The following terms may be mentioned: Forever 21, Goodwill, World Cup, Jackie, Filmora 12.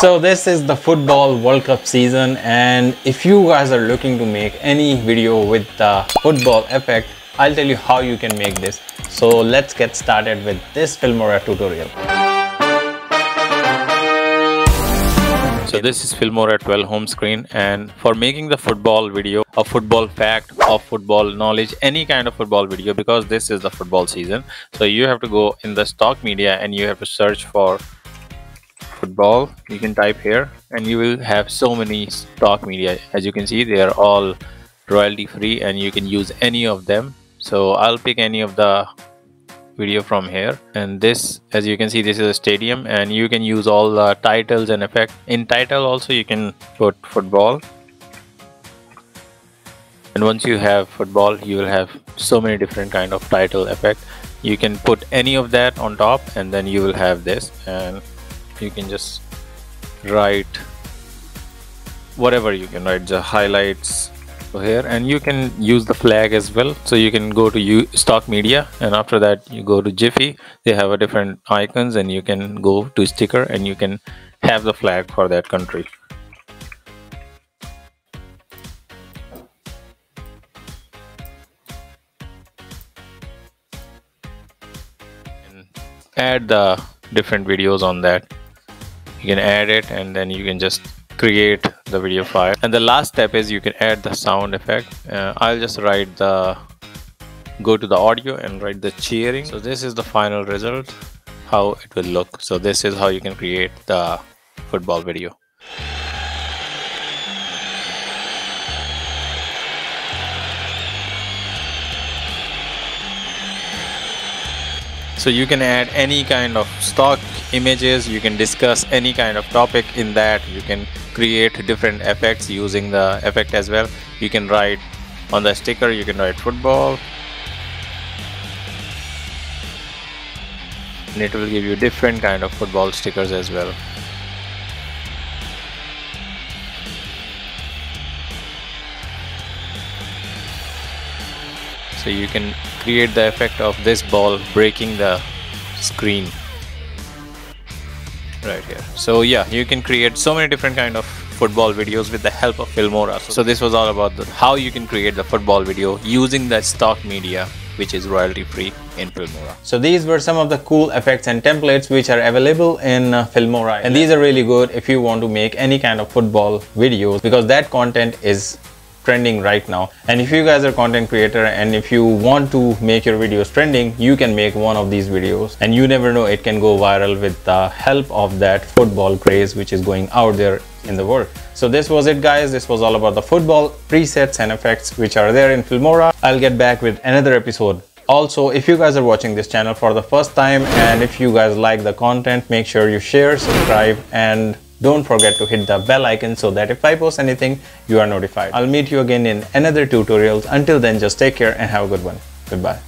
So this is the Football World Cup season, and if you guys are looking to make any video with the football effect, I'll tell you how you can make this. So let's get started with this Filmora tutorial. So this is Filmora 12 home screen, and for making the football video, a football fact, of football knowledge, any kind of football video, because this is the football season, so you have to go in the stock media and you have to search for football. You can type here and you will have so many stock media. As you can see, they are all royalty free and you can use any of them. So I'll pick any of the video from here, and this, as you can see, this is a stadium, and you can use all the titles and effect. In title also you can put football, and once you have football you will have so many different kind of title effect. You can put any of that on top and then you will have this, and you can just write whatever you can write, the highlights here, and you can use the flag as well. So you can go to stock media, and after that you go to Jiffy. They have a different icons, and you can go to sticker and you can have the flag for that country. And add the different videos on that. You can add it and then you can just create the video file. And the last step is you can add the sound effect. I'll just write the, go to the audio and write the cheering. So this is the final result, how it will look. So this is how you can create the football video. So you can add any kind of stock images, you can discuss any kind of topic in that, you can create different effects using the effect as well. You can write on the sticker, you can write football, and it will give you different kind of football stickers as well. So you can create the effect of this ball breaking the screen right here. So yeah, you can create so many different kind of football videos with the help of Filmora. So this was all about how you can create the football video using the stock media, which is royalty free in Filmora. So these were some of the cool effects and templates which are available in Filmora, and these are really good if you want to make any kind of football videos, because that content is trending right now. And if you guys are content creator and if you want to make your videos trending, you can make one of these videos, and you never know, it can go viral with the help of that football craze which is going out there in the world. So this was it, guys. This was all about the football presets and effects which are there in Filmora. I'll get back with another episode. Also, if you guys are watching this channel for the first time and if you guys like the content, make sure you share, subscribe, and don't forget to hit the bell icon so that if I post anything, you are notified. I'll meet you again in another tutorial. Until then, just take care and have a good one. Goodbye.